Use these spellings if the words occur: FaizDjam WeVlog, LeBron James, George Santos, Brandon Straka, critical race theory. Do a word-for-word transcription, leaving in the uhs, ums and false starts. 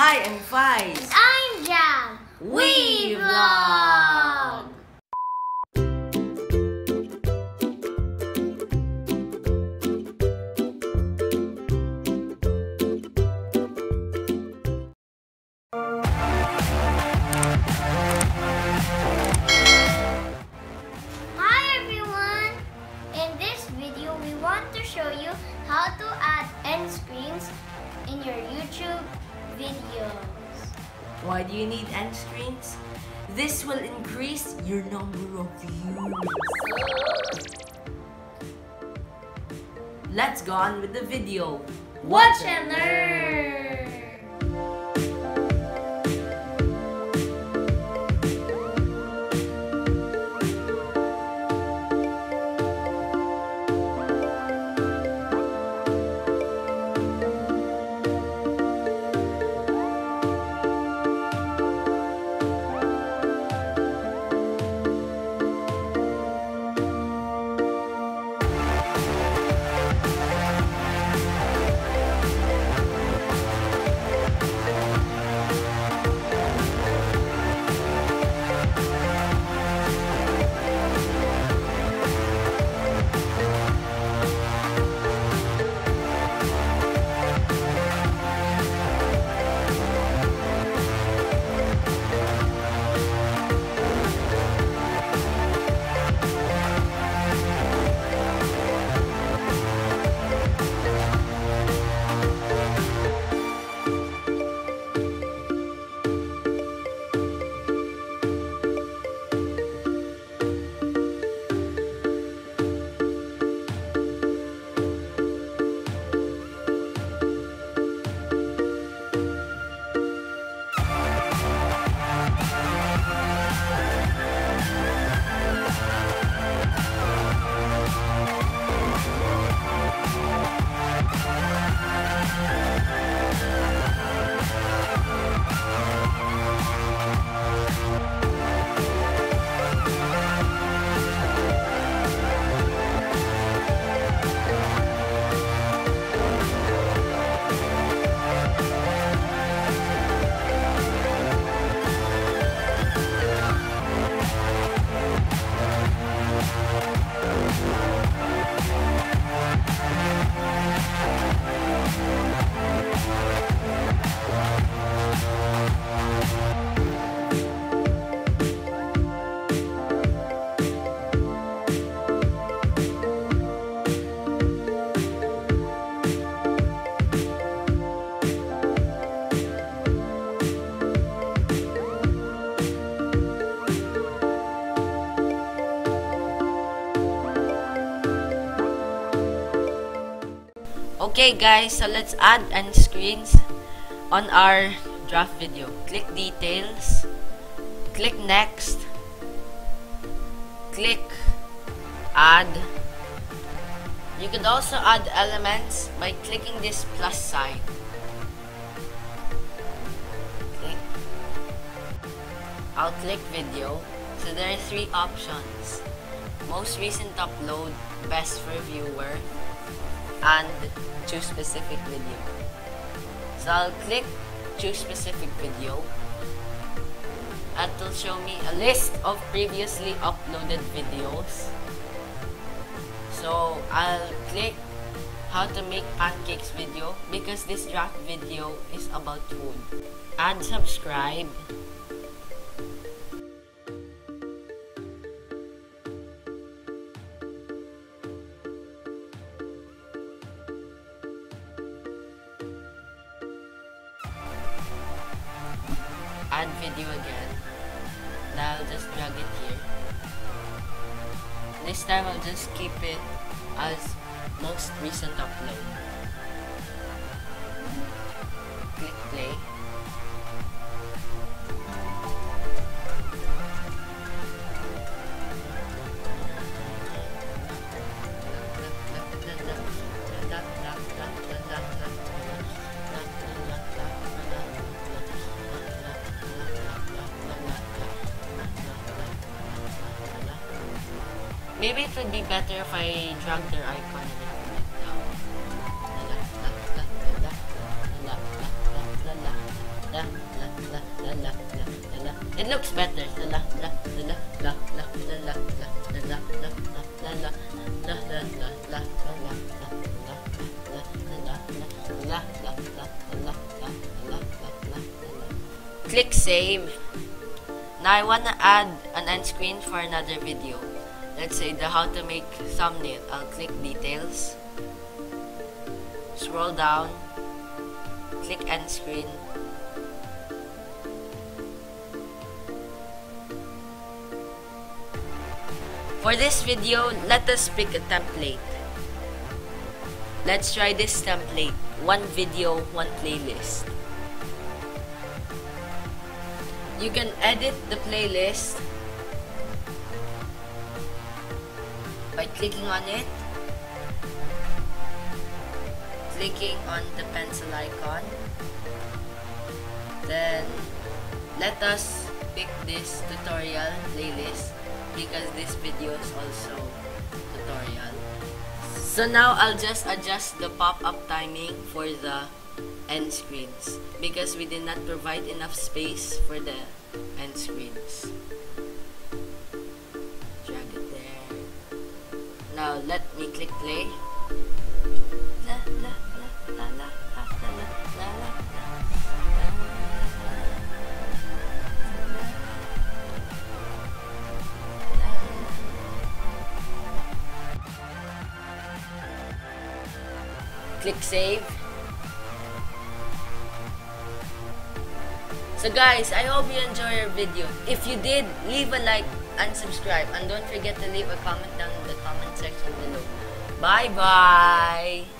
Hi, I'm Faiz. I'm Jam. We vlog. How to add end screens in your YouTube videos. Why do you need end screens? This will increase your number of views. Let's go on with the video. Watch and learn! Okay guys, so let's add end screens on our draft video. Click details, click next, click add. You can also add elements by clicking this plus sign. Click. I'll click video. So there are three options: most recent upload, best for viewer, and choose specific video. So I'll click choose specific video and it'll show me a list of previously uploaded videos. So I'll click how to make pancakes video because this draft video is about food. And subscribe. Add video again. Now I'll just drag it here. This time I'll just keep it as most recent upload. Click play. Maybe it would be better if I drag their icon and I put it down. It looks better. Click save. Now I wanna add an end screen for another video. Let's say the how to make thumbnail. I'll click details. Scroll down. Click end screen. For this video, let us pick a template. Let's try this template. One video, one playlist. You can edit the playlist by clicking on it, clicking on the pencil icon, then let us pick this tutorial playlist because this video is also tutorial. So now I'll just adjust the pop-up timing for the end screens because we did not provide enough space for the end screens. Drag it there. Now let me click play. Click save. So guys, I hope you enjoy your video. If you did, leave a like and subscribe. And don't forget to leave a comment down in the comment section below. Bye-bye!